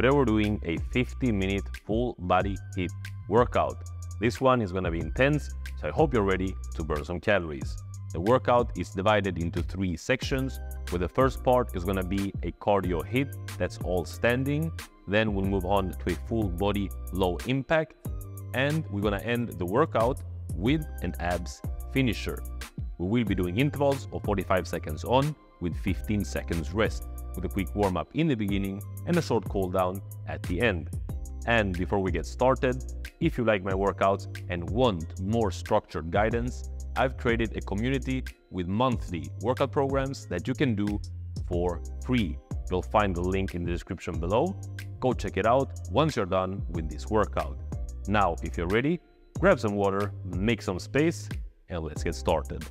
today we're doing a 50-minute full body HIIT workout. This one is gonna be intense, so I hope you're ready to burn some calories. The workout is divided into 3 sections, where the first part is gonna be a cardio HIIT that's all standing. Then we'll move on to a full body low impact, and we're gonna end the workout with an abs finisher. We will be doing intervals of 45 seconds on with 15 seconds rest, with a quick warm-up in the beginning and a short cool-down at the end. And before we get started, if you like my workouts and want more structured guidance, I've created a community with monthly workout programs that you can do for free. You'll find the link in the description below. Go check it out once you're done with this workout. Now, if you're ready, grab some water, make some space, and let's get started.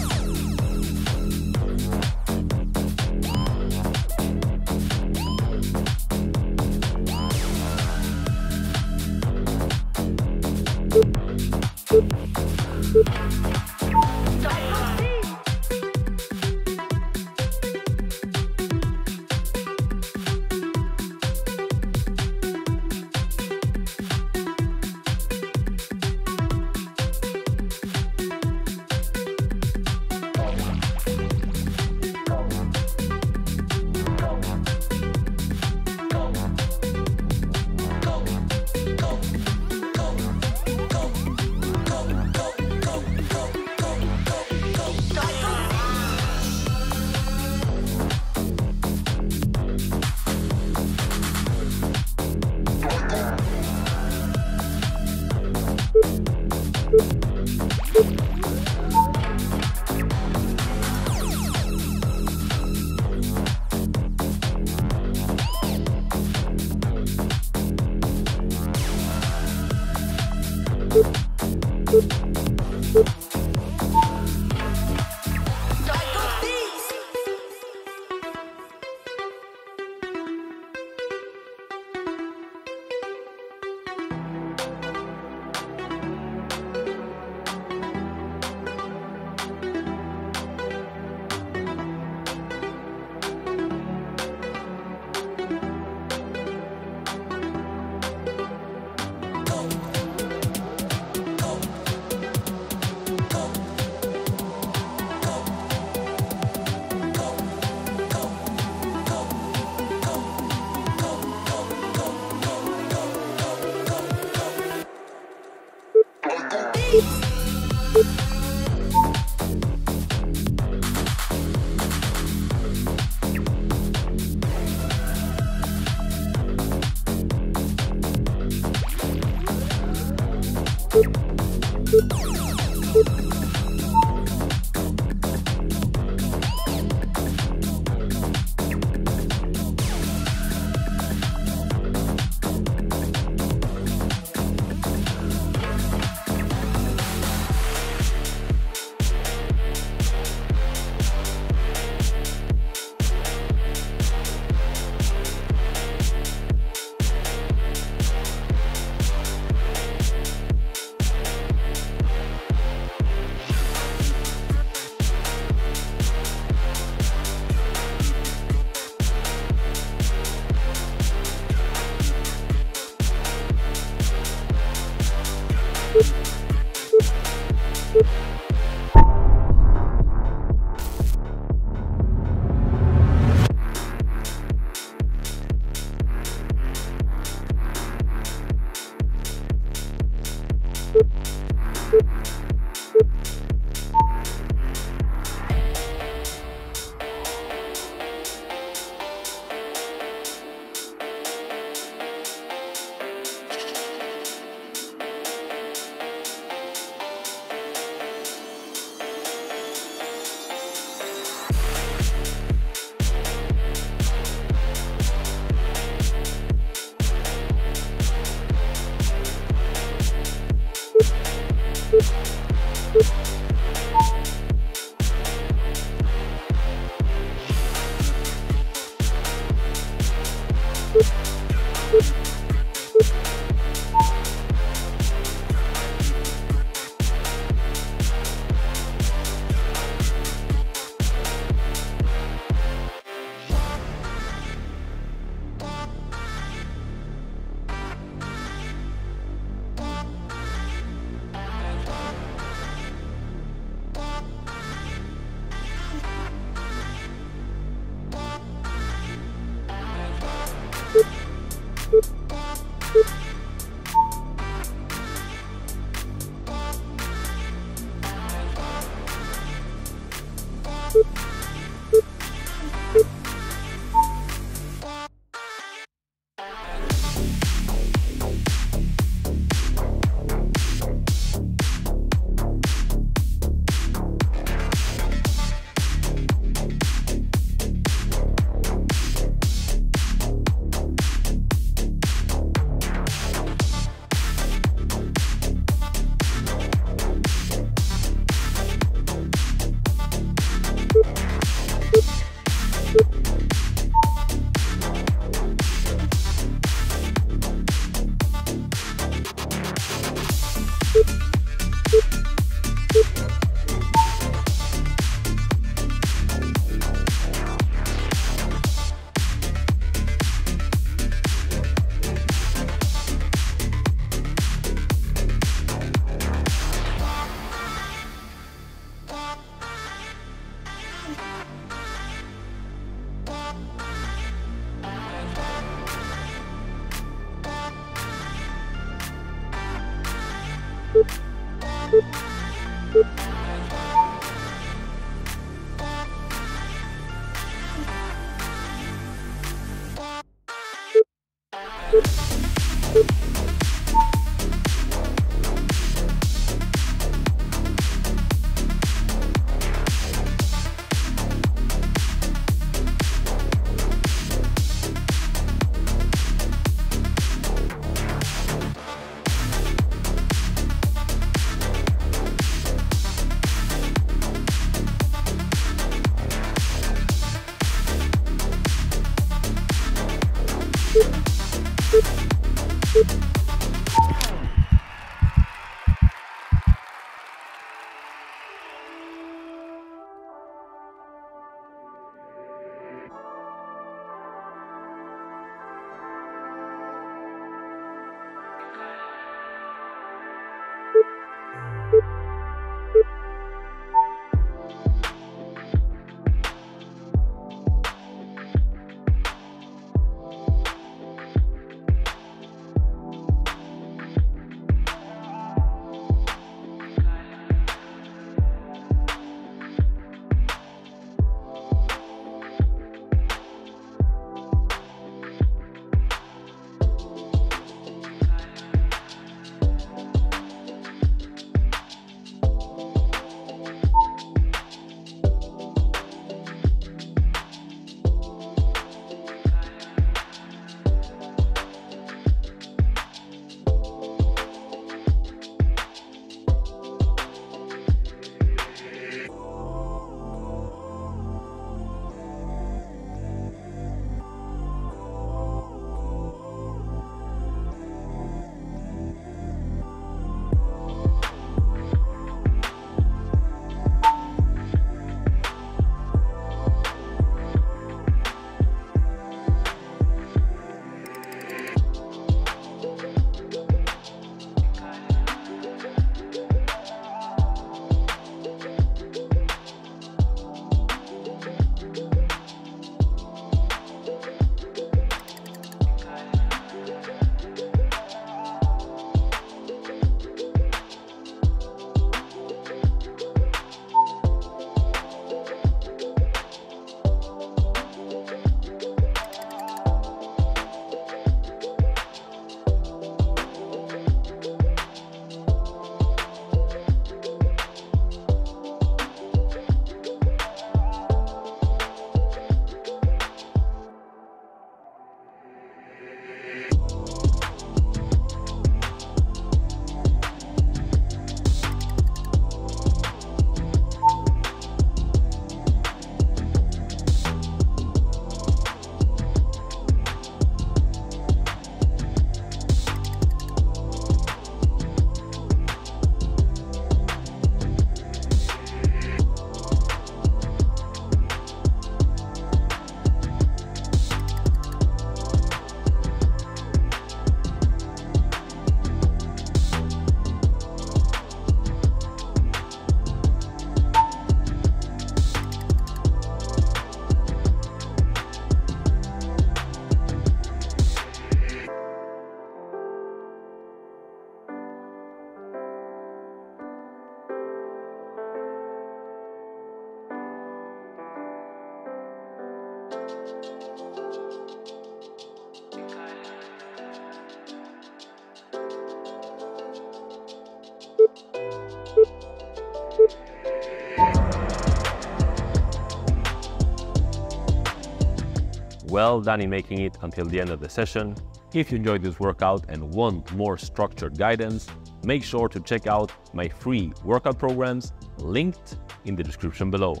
well done in making it until the end of the session. If you enjoyed this workout and want more structured guidance, make sure to check out my free workout programs linked in the description below.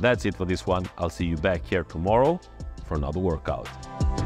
That's it for this one. I'll see you back here tomorrow for another workout.